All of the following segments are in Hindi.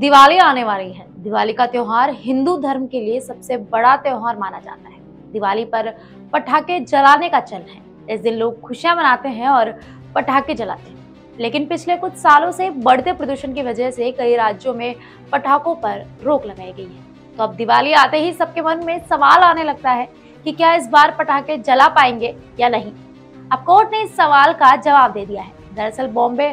दिवाली आने वाली है। दिवाली का त्यौहार हिंदू धर्म के लिए सबसे बड़ा त्यौहार माना जाता है। दिवाली पर पटाखे जलाने का चलन है। इस दिन लोग खुशियां मनाते हैं और पटाखे जलाते हैं, लेकिन पिछले कुछ सालों से बढ़ते प्रदूषण की वजह से कई राज्यों में पटाखों पर रोक लगाई गई है। तो अब दिवाली आते ही सबके मन में सवाल आने लगता है कि क्या इस बार पटाखे जला पाएंगे या नहीं। अब कोर्ट ने इस सवाल का जवाब दे दिया है। दरअसल बॉम्बे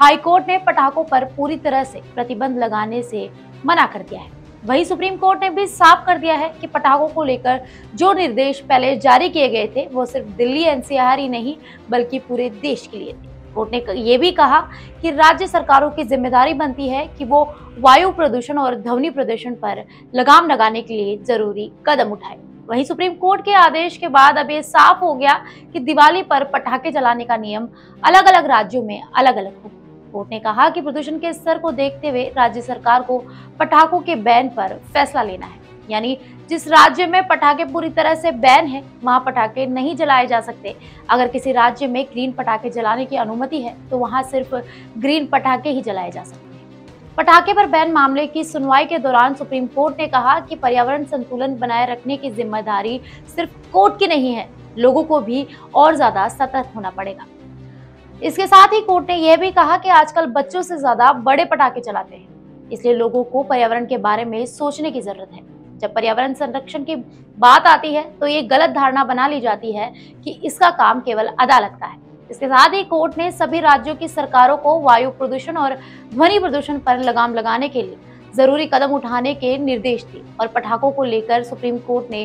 हाई कोर्ट ने पटाखों पर पूरी तरह से प्रतिबंध लगाने से मना कर दिया है। वहीं सुप्रीम कोर्ट ने भी साफ कर दिया है कि पटाखों को लेकर जो निर्देश पहले जारी किए गए थे वो सिर्फ दिल्ली एनसीआर ही नहीं बल्कि पूरे देश के लिए थे। कोर्ट ने ये भी कहा कि राज्य सरकारों की जिम्मेदारी बनती है कि वो वायु प्रदूषण और ध्वनि प्रदूषण पर लगाम लगाने के लिए जरूरी कदम उठाए। वहीं सुप्रीम कोर्ट के आदेश के बाद अब ये साफ हो गया कि दिवाली पर पटाखे जलाने का नियम अलग अलग राज्यों में अलग अलग हो। कोर्ट ने कहा कि प्रदूषण के स्तर को देखते हुए राज्य सरकार को पटाखों के बैन पर फैसला लेना है, यानी जिस राज्य में पटाखे पूरी तरह से बैन है वहां पटाखे नहीं जलाए जा सकते। अगर किसी राज्य में ग्रीन पटाखे जलाने की अनुमति है तो वहां सिर्फ ग्रीन पटाखे ही जलाए जा सकते हैं। पटाखे पर बैन मामले की सुनवाई के दौरान सुप्रीम कोर्ट ने कहा कि पर्यावरण संतुलन बनाए रखने की जिम्मेदारी सिर्फ कोर्ट की नहीं है, लोगों को भी और ज्यादा सतर्क होना पड़ेगा। इसके साथ ही कोर्ट ने यह भी कहा कि आजकल बच्चों से ज्यादा बड़े पटाखे चलाते हैं, इसलिए लोगों को पर्यावरण के बारे में सोचने की जरूरत है। जब पर्यावरण संरक्षण की बात आती है तो ये गलत धारणा बना ली जाती है कि इसका काम केवल अदालत का है। इसके साथ ही कोर्ट ने सभी राज्यों की सरकारों को वायु प्रदूषण और ध्वनि प्रदूषण पर लगाम लगाने के लिए जरूरी कदम उठाने के निर्देश दिए और पटाखों को लेकर सुप्रीम कोर्ट ने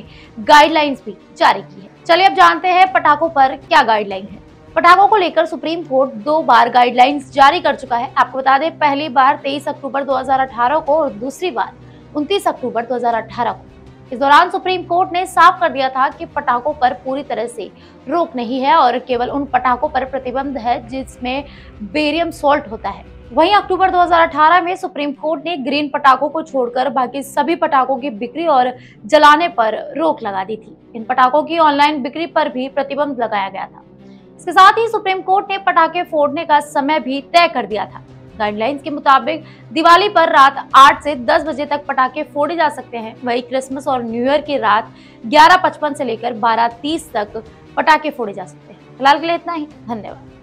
गाइडलाइंस भी जारी की है। चलिए अब जानते हैं पटाखों पर क्या गाइडलाइन है। पटाखों को लेकर सुप्रीम कोर्ट 2 बार गाइडलाइंस जारी कर चुका है। आपको बता दें, पहली बार 23 अक्टूबर 2018 को और दूसरी बार 29 अक्टूबर 2018 को। इस दौरान सुप्रीम कोर्ट ने साफ कर दिया था कि पटाखों पर पूरी तरह से रोक नहीं है और केवल उन पटाखों पर प्रतिबंध है जिसमें बेरियम सॉल्ट होता है। वहीं अक्टूबर 2018 में सुप्रीम कोर्ट ने ग्रीन पटाखों को छोड़कर बाकी सभी पटाखों की बिक्री और जलाने पर रोक लगा दी थी। इन पटाखों की ऑनलाइन बिक्री पर भी प्रतिबंध लगाया गया था। इसके साथ ही सुप्रीम कोर्ट ने पटाखे फोड़ने का समय भी तय कर दिया था। गाइडलाइंस के मुताबिक दिवाली पर रात 8 से 10 बजे तक पटाखे फोड़े जा सकते हैं। वहीं क्रिसमस और न्यू ईयर की रात 11:55 से लेकर 12:30 तक पटाखे फोड़े जा सकते हैं। फिलहाल के लिए इतना ही, धन्यवाद।